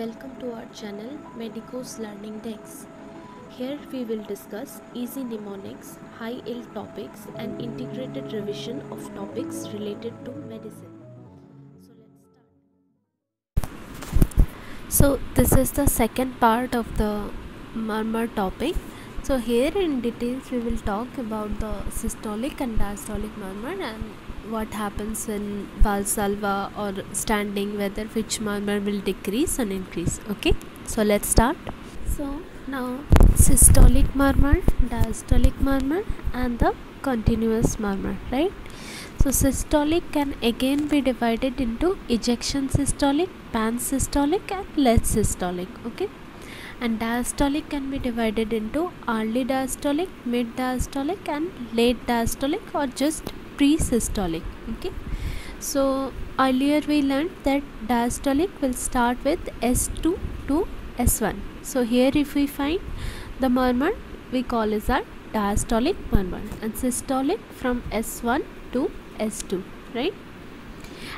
Welcome to our channel Medico's Learning Desk. Here we will discuss easy mnemonics, high yield topics and integrated revision of topics related to medicine. So let's start. So this is the second part of the murmur topic. So here in details we will talk about the systolic and diastolic murmur and what happens when valsalva or standing, whether which murmur will decrease and increase. Okay, so let's start. So now systolic murmur, diastolic murmur and the continuous murmur, right? So systolic can again be divided into ejection systolic, pansystolic and less systolic. Okay, and diastolic can be divided into early diastolic, mid diastolic and late diastolic or just pre-systolic. Okay, so earlier we learned that diastolic will start with S2 to S1. So here if we find the murmur, we call is a diastolic murmur, and systolic from S1 to S2, right?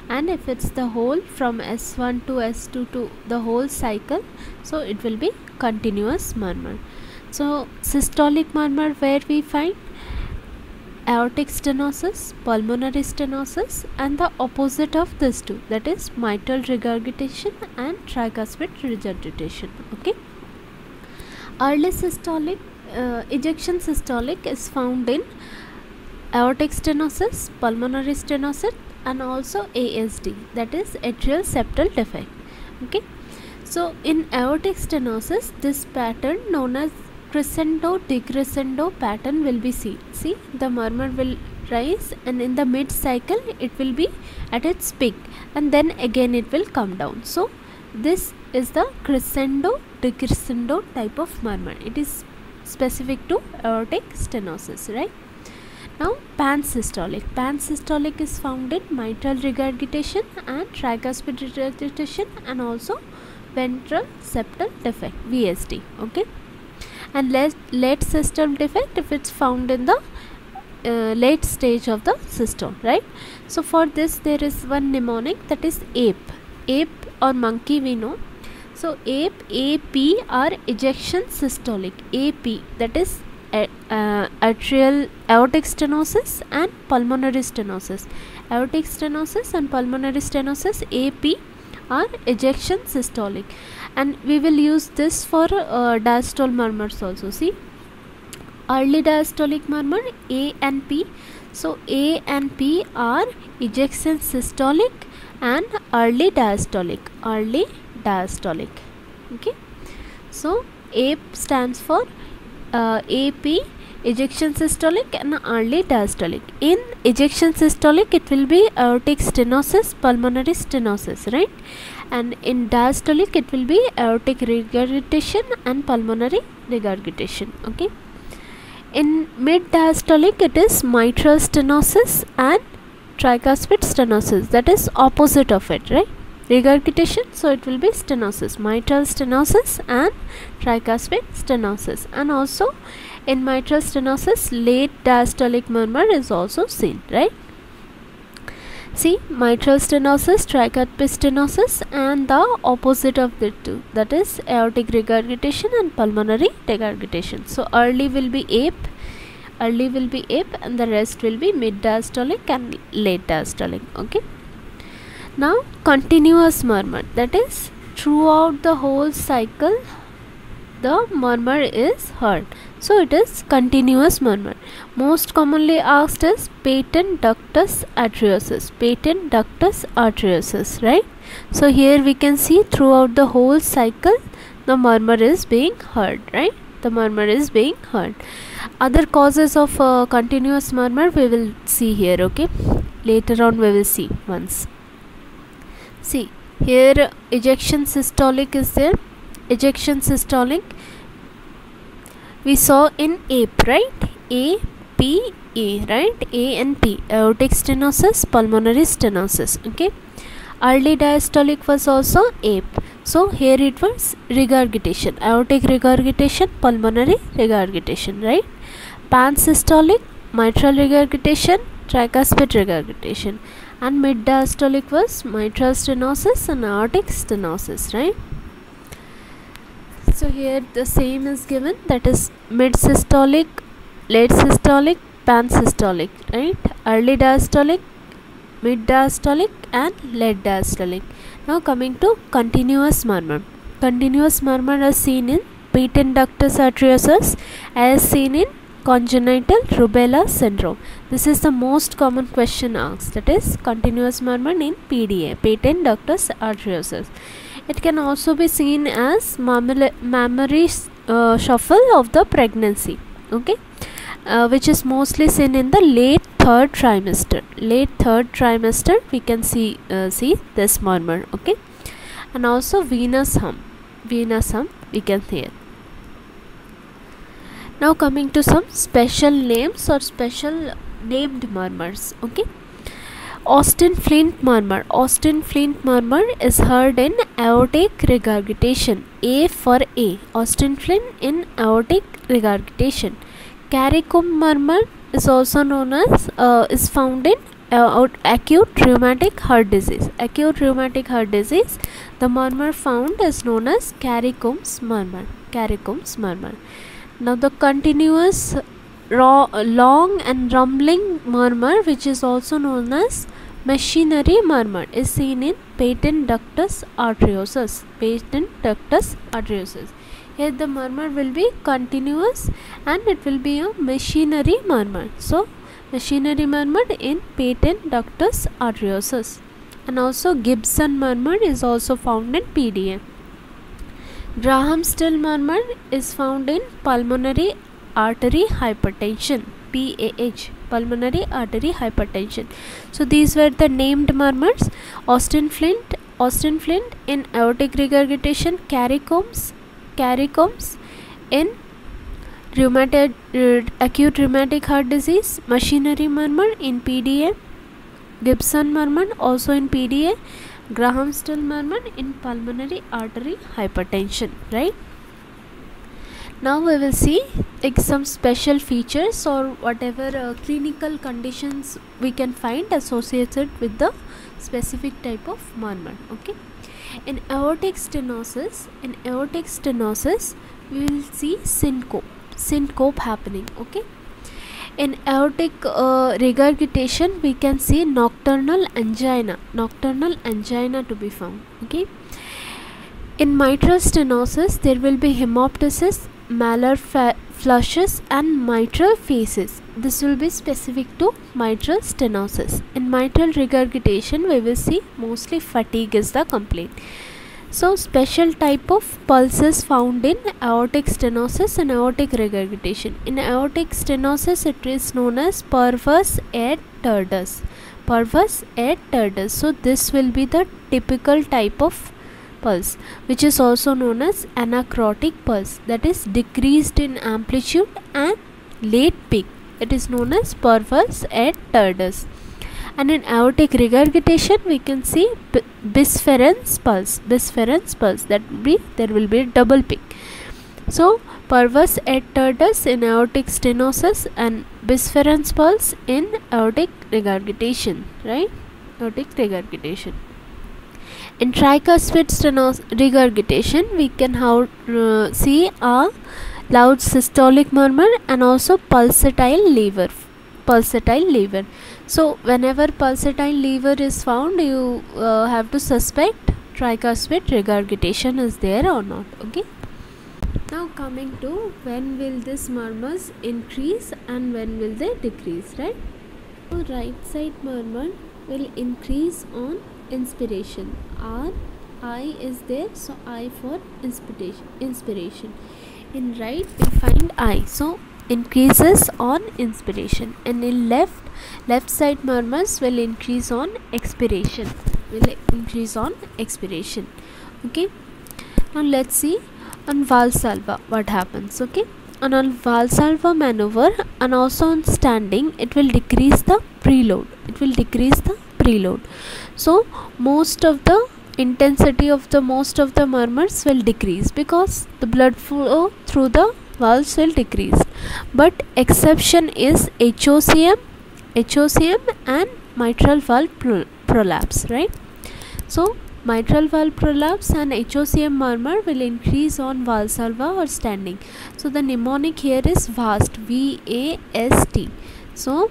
And if it's the whole from S1 to S2 to the whole cycle, so it will be continuous murmur. So systolic murmur, where we find aortic stenosis, pulmonary stenosis and the opposite of this two, that is mitral regurgitation and tricuspid regurgitation. Okay, early systolic, ejection systolic is found in aortic stenosis, pulmonary stenosis and also ASD, that is atrial septal defect. Okay, so in aortic stenosis this pattern known as crescendo decrescendo pattern will be seen. See, the murmur will rise and in the mid cycle it will be at its peak and then again it will come down. So this is the crescendo decrescendo type of murmur. It is specific to aortic stenosis, right? Now pansystolic. Pansystolic is found in mitral regurgitation and tricuspid regurgitation and also ventral septal defect, VSD. Okay, and late system defect if it's found in the late stage of the system, right? So for this there is one mnemonic, that is ape. Ape or monkey we know. So ape, AP or ejection systolic, AP, that is atrial aortic stenosis and pulmonary stenosis. Aortic stenosis and pulmonary stenosis, AP or ejection systolic, and we will use this for diastole murmurs also. See, early diastolic murmur A and P. So A and P are ejection systolic and early diastolic. Early diastolic. Okay, so APE stands for AP, ejection systolic and early diastolic. In ejection systolic it will be aortic stenosis, pulmonary stenosis, right? And in diastolic it will be aortic regurgitation and pulmonary regurgitation. Okay, in mid diastolic it is mitral stenosis and tricuspid stenosis, that is opposite of it, right? Regurgitation, so it will be stenosis, mitral stenosis and tricuspid stenosis. And also in mitral stenosis late diastolic murmur is also seen, right? See, mitral stenosis, tricuspid stenosis and the opposite of the two, that is aortic regurgitation and pulmonary regurgitation. So early will be ape, early will be ape and the rest will be mid diastolic and late diastolic. Okay, now continuous murmur, that is throughout the whole cycle the murmur is heard. So it is continuous murmur. Most commonly asked is patent ductus arteriosus. Patent ductus arteriosus, right? So here we can see throughout the whole cycle the murmur is being heard, right? The murmur is being heard. Other causes of continuous murmur we will see here. Okay, later on we will see once. See here, ejection systolic is there. Ejection systolic we saw in ape, right? A, P, A, right? A and P, aortic stenosis, pulmonary stenosis. Okay, early diastolic was also ape. So here it was regurgitation, aortic regurgitation, pulmonary regurgitation, right? Pansystolic, mitral regurgitation, tricuspid regurgitation. And mid diastolic was mitral stenosis and aortic stenosis, right? So here the same is given, that is mid systolic, late systolic, pansystolic, right? Early diastolic, mid diastolic and late diastolic. Now coming to continuous murmur. Continuous murmur is seen in patent ductus arteriosus as seen in congenital rubella syndrome. This is the most common question asked, that is continuous murmur in PDA, patent ductus arteriosus. It can also be seen as mammary shuffle of the pregnancy, okay, which is mostly seen in the late third trimester. Late third trimester we can see this murmur, okay. And also venous hum we can hear. Now coming to some special names or special named murmurs, okay. Austin Flint murmur. Austin Flint murmur is heard in aortic regurgitation. A for A. Austin Flint in aortic regurgitation. Carey Coombs murmur is also known as is found in acute rheumatic heart disease. Acute rheumatic heart disease. The murmur found is known as Carey Coombs murmur. Carey Coombs murmur. Now the continuous long and rumbling murmur, which is also known as machinery murmur, is seen in patent ductus arteriosus. Patent ductus arteriosus. Here the murmur will be continuous and it will be a machinery murmur. So machinery murmur in patent ductus arteriosus. And also Gibson murmur is also found in PDA. Graham Still murmur is found in pulmonary artery hypertension, PAH, pulmonary artery hypertension. So these were the named murmurs: Austin Flint in aortic regurgitation, Carey Coombs in rheumatoid, acute rheumatic heart disease, machinery murmur in PDA, Gibson murmur also in PDA, Graham Still murmur in pulmonary artery hypertension, right? Now we will see some special features or whatever clinical conditions we can find associated with the specific type of murmur, okay. In aortic stenosis we will see syncope happening, okay. In aortic regurgitation we can see nocturnal angina to be found, okay. In mitral stenosis there will be hemoptysis, malar flushes and mitral phases. This will be specific to mitral stenosis. In mitral regurgitation we will see mostly fatigue is the complaint. So special type of pulses found in aortic stenosis and aortic regurgitation. In aortic stenosis it is known as perverse air tardus. Perverse air tardus. So this will be the typical type of pulse, which is also known as anacrotic pulse, that is decreased in amplitude and late peak. It is known as perverse air tardus. And in aortic regurgitation we can see bisferens pulse, that will be, there will be a double peak. So perverse air tardus in aortic stenosis and bisferens pulse in aortic regurgitation, right? Aortic regurgitation. In tricuspid regurgitation we can see a loud systolic murmur and also pulsatile lever. So whenever pulsatile lever is found you have to suspect tricuspid regurgitation is there or not, okay. Now coming to when will these murmurs increase and when will they decrease, right? So right side murmur will increase on inspiration. R, I is there, so I for inspiration. In right we find I, so increases on inspiration. And in left side murmurs will increase on expiration, okay. Now let's see on valsalva what happens, okay. And on valsalva maneuver and also on standing it will decrease the preload. So most of the intensity of the murmurs will decrease because the blood flow through the valves will decrease. But exception is HOCM and mitral valve prolapse, right? So Mitral valve prolapse and HOCM murmur will increase on valsalva or standing. So the mnemonic here is VAST, V-A-S-T. So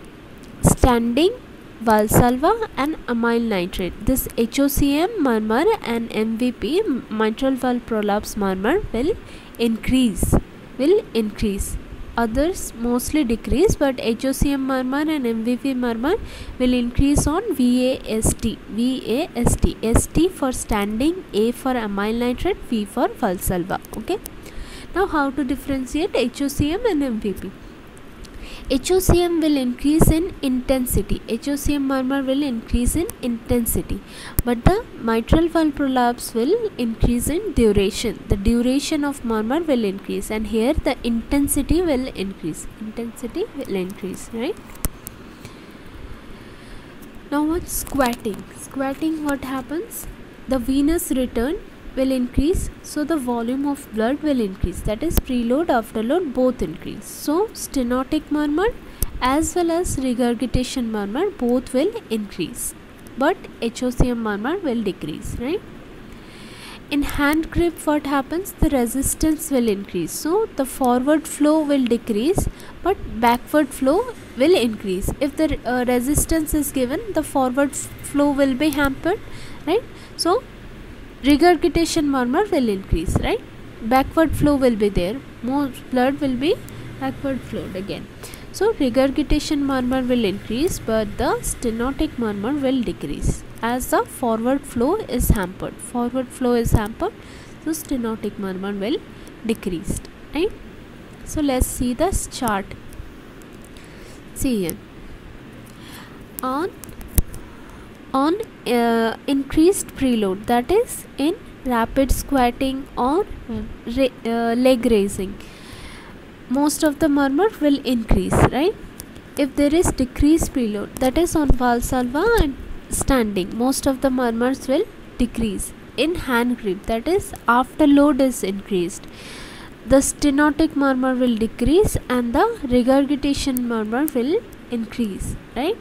standing, valsalva and amyl nitrate. This HOCM murmur and MVP, mitral valve prolapse murmur, will increase. Others mostly decrease, but HOCM murmur and MVP murmur will increase on VAST. VAST. ST for standing, A for amyl nitrate, V for valsalva. Okay. Now, how to differentiate HOCM and MVP? HOCM will increase in intensity. HOCM murmur will increase in intensity, but the mitral valve prolapse will increase in duration. The duration of murmur will increase, and here the intensity will increase. Right? Now what's squatting? Squatting, what happens? The venous return will increase, so the volume of blood will increase, that is preload, afterload both increase. So stenotic murmur as well as regurgitation murmur both will increase, but HOCM murmur will decrease, right? In hand grip, what happens? The resistance will increase, so the forward flow will decrease but backward flow will increase. If the resistance is given, the forward flow will be hampered, right? So regurgitation murmur will increase, right? Backward flow will be there, more blood will be backward flowed again. So regurgitation murmur will increase, but the stenotic murmur will decrease as the forward flow is hampered. So stenotic murmur will decrease, right? So let's see this chart. See here. On increased preload, that is in rapid squatting or leg raising, most of the murmur will increase, right? If there is decreased preload, that is on valsalva and standing, most of the murmurs will decrease. In hand grip, that is after load is increased, the stenotic murmur will decrease and the regurgitation murmur will increase, right?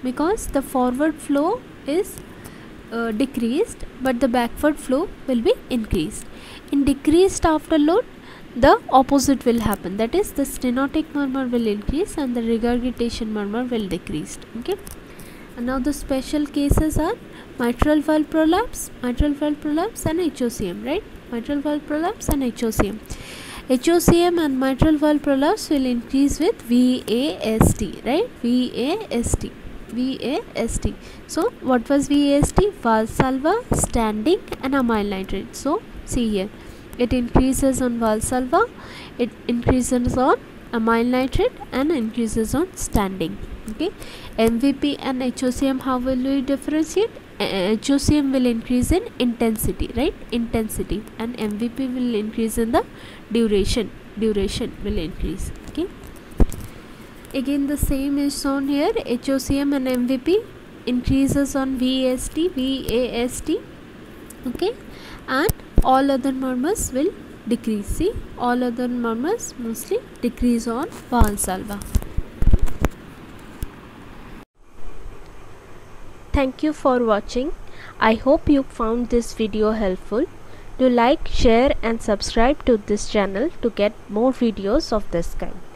Because the forward flow is decreased, but the backward flow will be increased. In decreased afterload, the opposite will happen. That is, the stenotic murmur will increase and the regurgitation murmur will decrease. Okay. And now the special cases are mitral valve prolapse, and HOCM. Right? Mitral valve prolapse and HOCM. HOCM and mitral valve prolapse will increase with VAST, right? VAST, VAST. So, what was VAST? Valsalva, standing and amyl nitrate. So, see here, it increases on valsalva, it increases on amyl nitrate and increases on standing, okay? MVP and HOCM, how will we differentiate? HOCM will increase in intensity, right? And MVP will increase in the duration. Will increase, okay? Again, the same is shown here. HOCM and MVP increases on VAST, okay? And all other murmurs will decrease. See, all other murmurs mostly decrease on valsalva. Thank you for watching. I hope you found this video helpful. Do like, share and subscribe to this channel to get more videos of this kind.